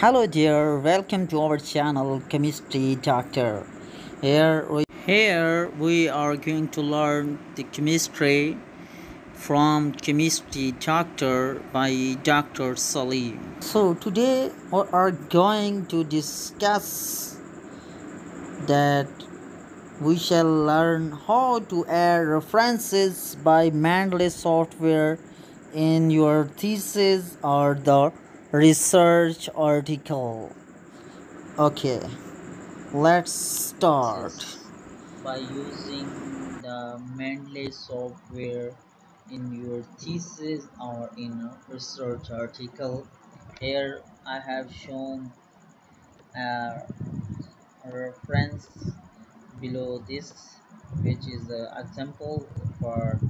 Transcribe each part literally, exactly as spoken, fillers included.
Hello dear, welcome to our channel Chemistry Doctor. Here we, here we are going to learn the chemistry from Chemistry Doctor by Doctor Saleem. So today we are going to discuss that we shall learn how to add references by Mendeley software in your thesis or the research article. Okay, let's start by using the Mendeley software in your thesis or in a research article. Here I have shown a reference below this, which is an example for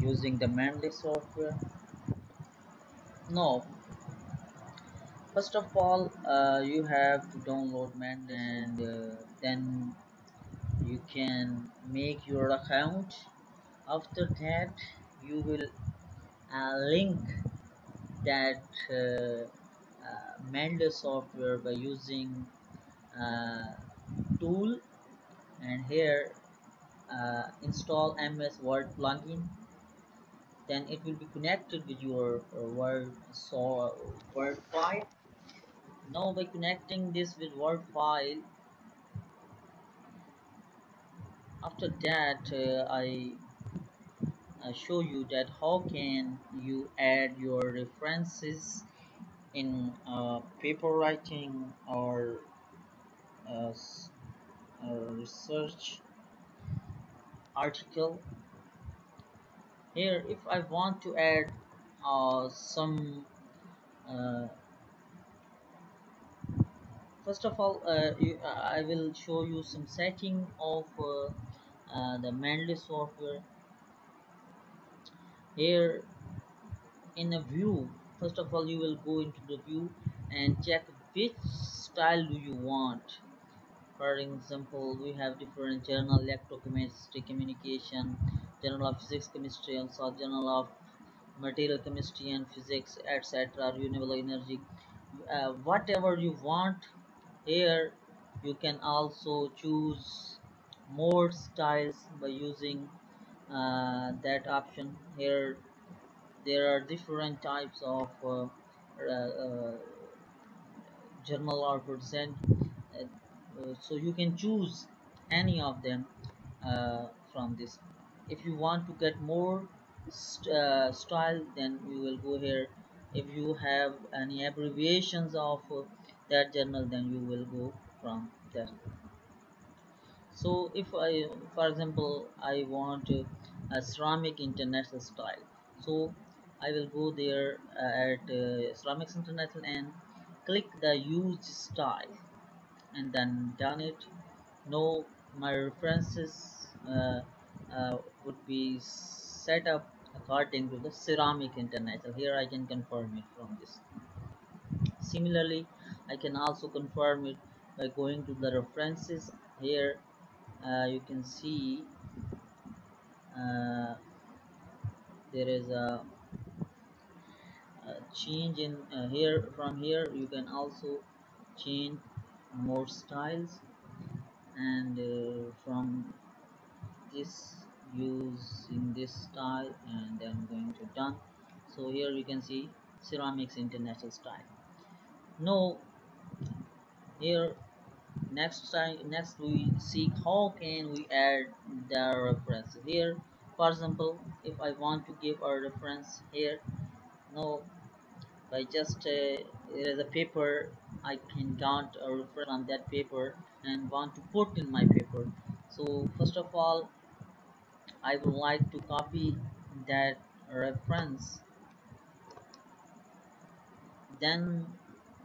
using the Mendeley software. Now first of all, uh, you have to download Mendeley, and uh, then you can make your account. After that, you will uh, link that uh, uh, Mendeley software by using uh, tool, and here uh, install M S Word plugin. Then it will be connected with your uh, Word so Word file. Now by connecting this with Word file, after that uh, I, I show you that how can you add your references in uh, paper writing or uh, uh, research article. Here if I want to add uh, some uh, First of all, uh, you, uh, I will show you some setting of uh, uh, the Mendeley software. Here in a view, first of all you will go into the view and check which style do you want. For example, we have different journal: electrochemistry, communication, journal of physics, chemistry, and also journal of material chemistry and physics, et cetera. Renewable energy, uh, whatever you want. Here you can also choose more styles by using uh, that option. Here there are different types of uh, uh, uh, journal or present, uh, uh, so you can choose any of them uh, from this. If you want to get more st uh, style, then you will go here. If you have any abbreviations of uh, that journal, then you will go from there. So if I, for example, I want uh, a ceramic international style, so I will go there uh, at uh, ceramics international and click the use style and then done it. Now my references uh, uh, would be set up according to the ceramic international. Here I can confirm it from this. Similarly, I can also confirm it by going to the references. Here uh, you can see uh, there is a, a change in uh, here. From here you can also change more styles, and uh, from this using this style and then going to done. So here you can see ceramics international style. Now here next time next we see how can we add the reference. Here for example, if I want to give a reference here, now by just uh, there is a paper, I can count a reference on that paper and want to put in my paper. So first of all I would like to copy that reference, then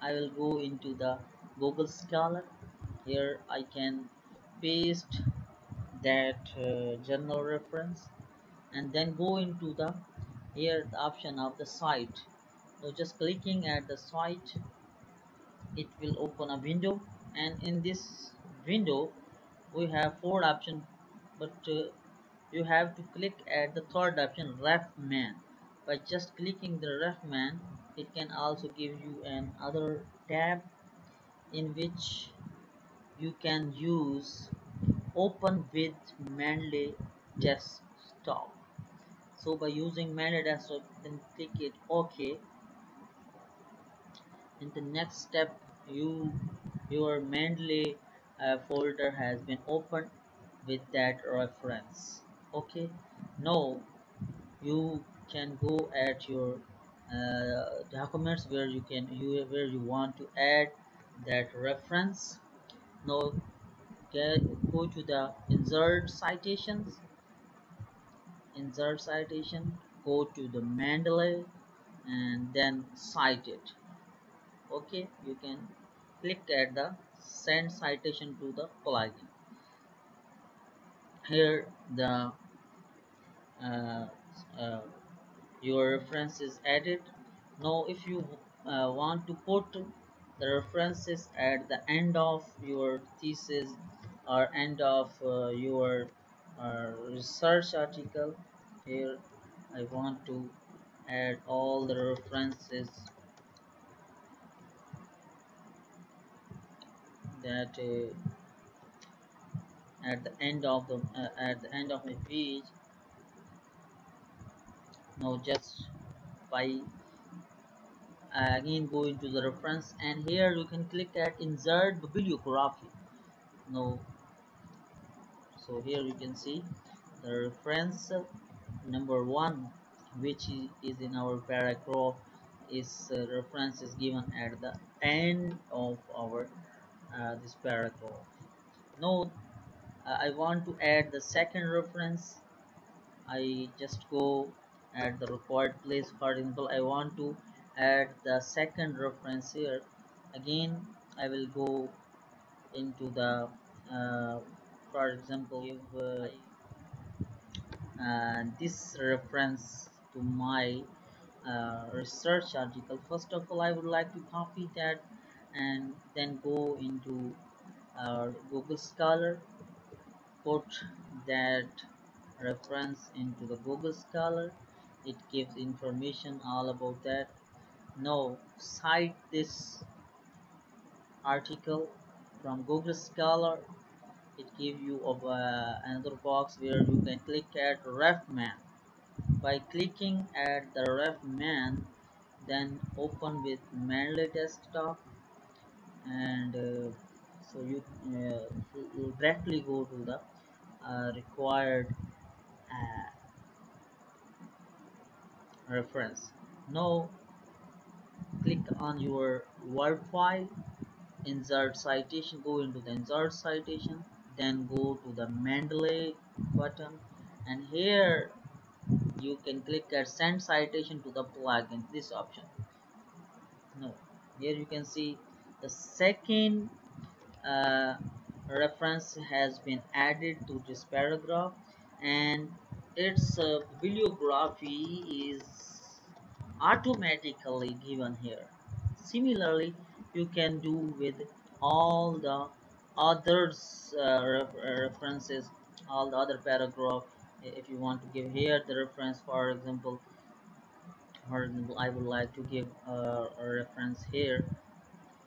I will go into the Google Scholar. Here I can paste that uh, journal reference and then go into the here the option of the site. So just clicking at the site, it will open a window, and in this window we have four options, but uh, you have to click at the third option, RefMan. By just clicking the RefMan, it can also give you another tab in which you can use open with Mendeley desktop. So by using Mendeley desktop, then click it OK. In the next step, you your Mendeley uh, folder has been opened with that reference. Okay, now you can go at your uh, documents where you can you where you want to add that reference. Now get, go to the insert citations, insert citation, go to the Mendeley and then cite it. Okay, you can click at the send citation to the plugin. Here the uh, uh, your reference is added. Now if you uh, want to put the references at the end of your thesis or end of uh, your uh, research article, here I want to add all the references that uh, at the end of the uh, at the end of my page. Now just by uh, again go into the reference, and here you can click at insert bibliography. Now so here you can see the reference number one, which is in our paragraph, is uh, reference is given at the end of our Uh, this paragraph. Now uh, I want to add the second reference. I just go at the required place. For example, I want to add the second reference here. Again I will go into the uh, for example if, uh, uh, this reference to my uh, research article. First of all, I would like to copy that and then go into uh, Google Scholar, put that reference into the Google Scholar. It gives information all about that. Now cite this article from Google Scholar. It gives you uh, another box where you can click at RefMan. By clicking at the RefMan, then open with Mendeley desktop, and uh, so you, uh, you directly go to the uh, required uh, reference. Now click on your Word file, insert citation, go into the insert citation, then go to the Mendeley button, and here you can click at send citation to the plugin, this option. Now here you can see the second uh, reference has been added to this paragraph, and its uh, bibliography is automatically given here. Similarly, you can do with all the others uh, re references, all the other paragraph. If you want to give here the reference, for example, for example, I would like to give uh, a reference here.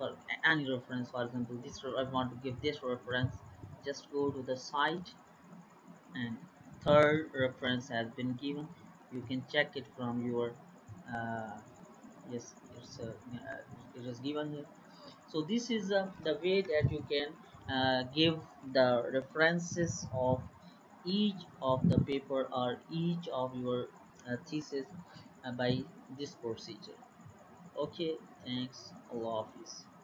For any reference, for example, this I want to give this reference. Just go to the site, and third reference has been given. You can check it from your uh, yes, it's uh, it is given here. So this is uh, the way that you can uh, give the references of each of the paper or each of your uh, thesis uh, by this procedure. Okay, thanks, Allah Hafiz.